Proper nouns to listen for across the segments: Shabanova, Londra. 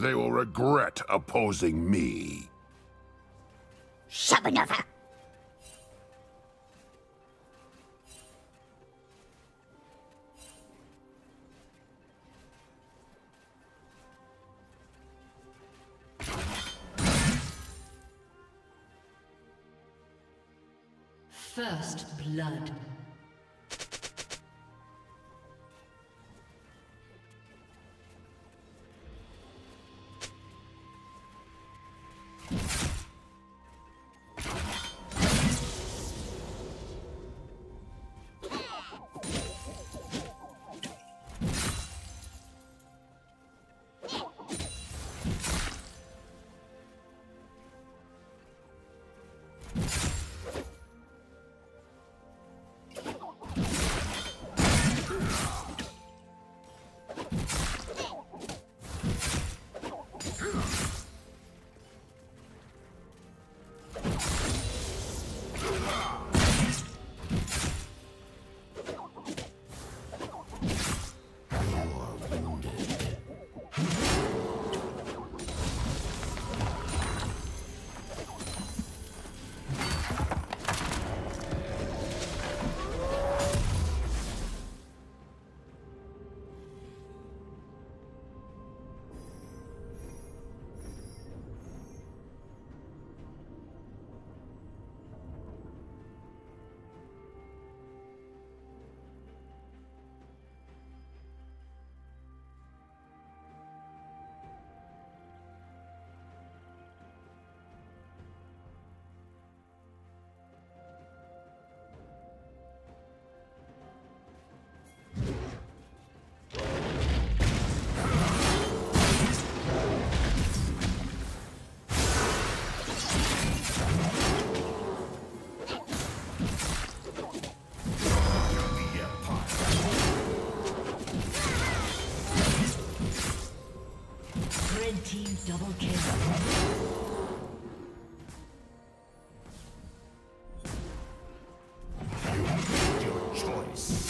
They will regret opposing me. Shabanova! First blood. Double kill. You made your choice.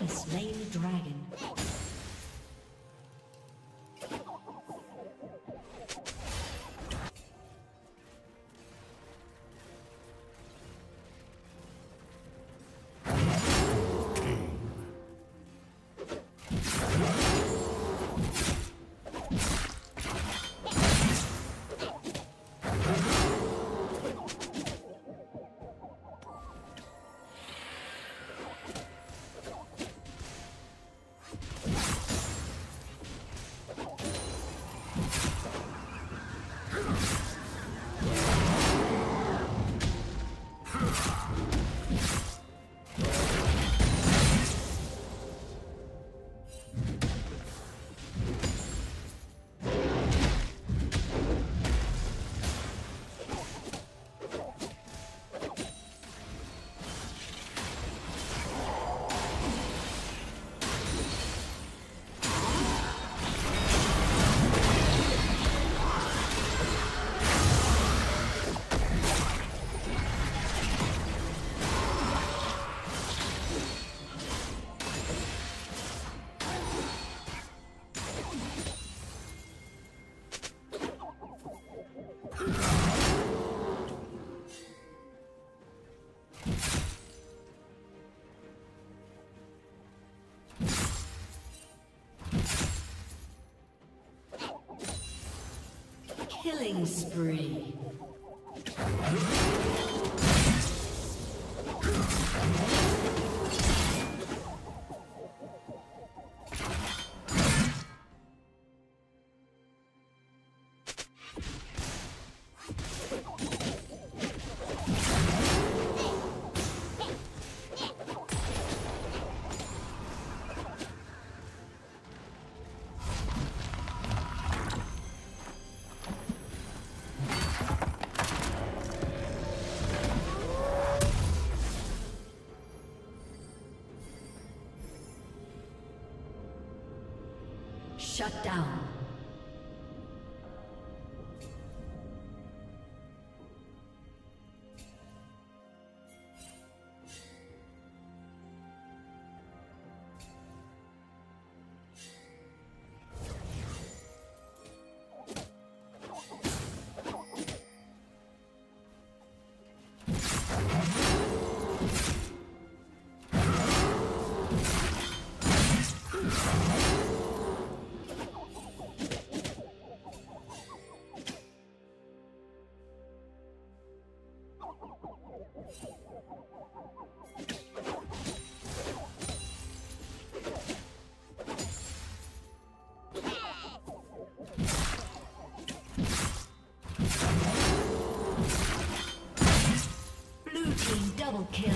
has slain the dragon. Killing spree. Shut down. Kill.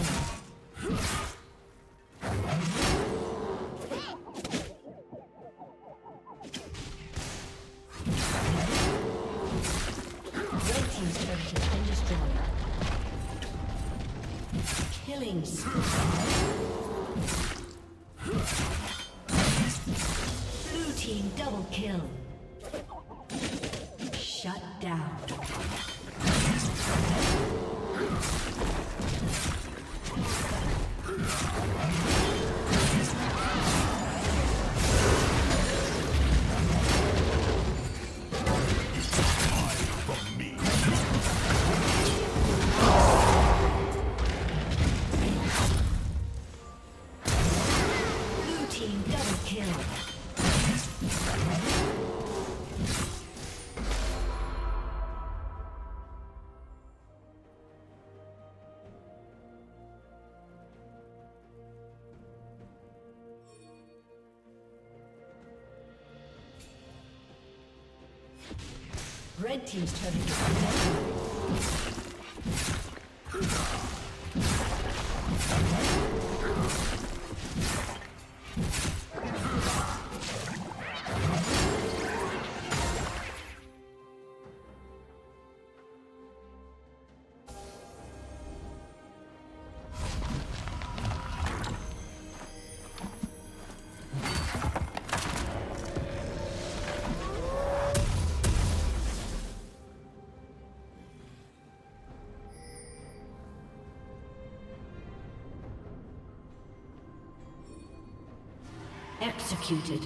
Killing Blue team double kill. Shut down. Red team's turret is executed.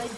The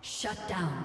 Shut down.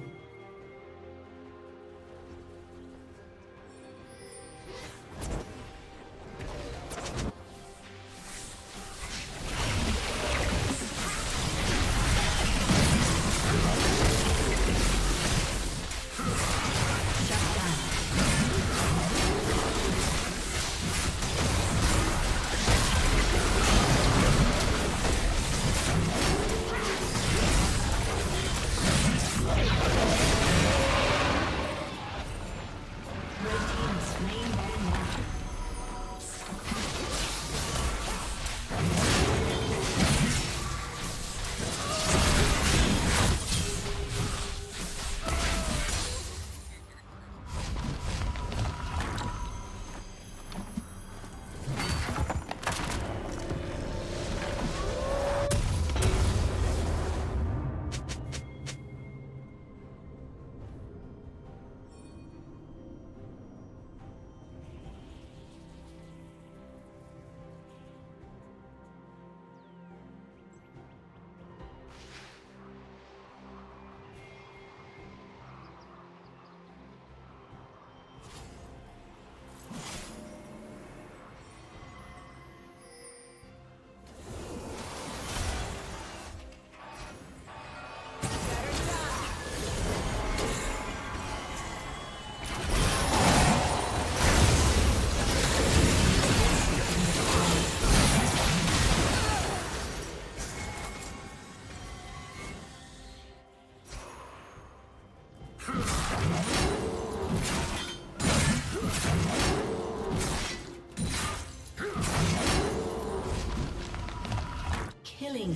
Killing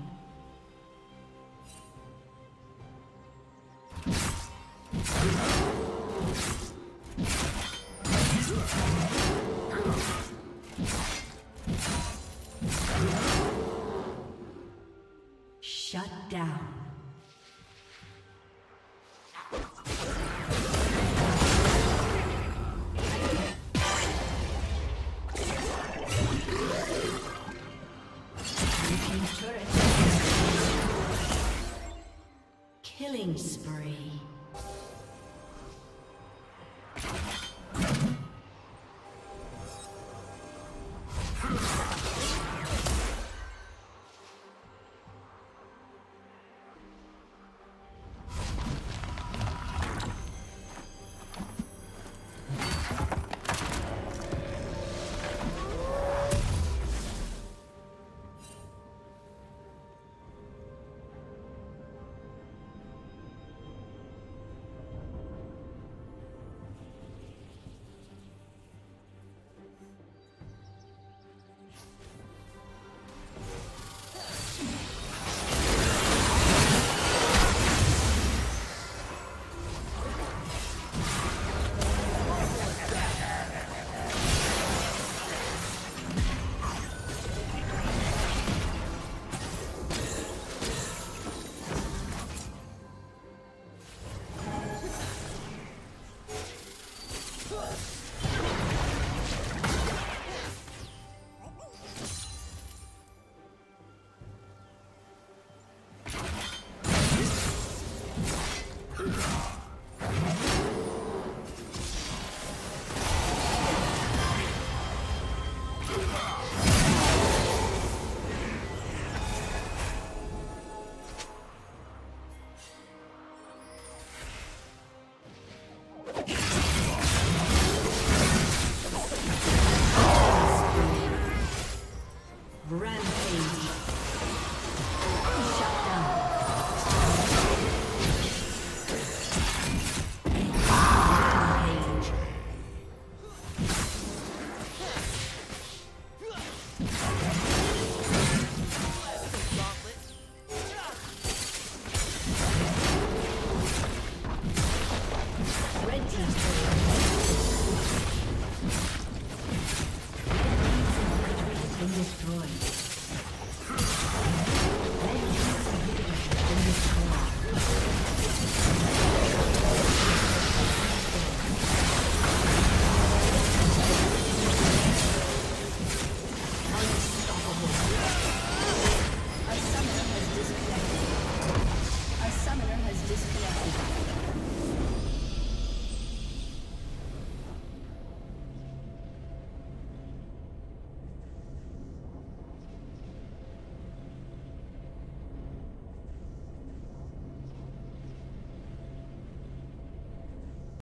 Shut down. Killing spree.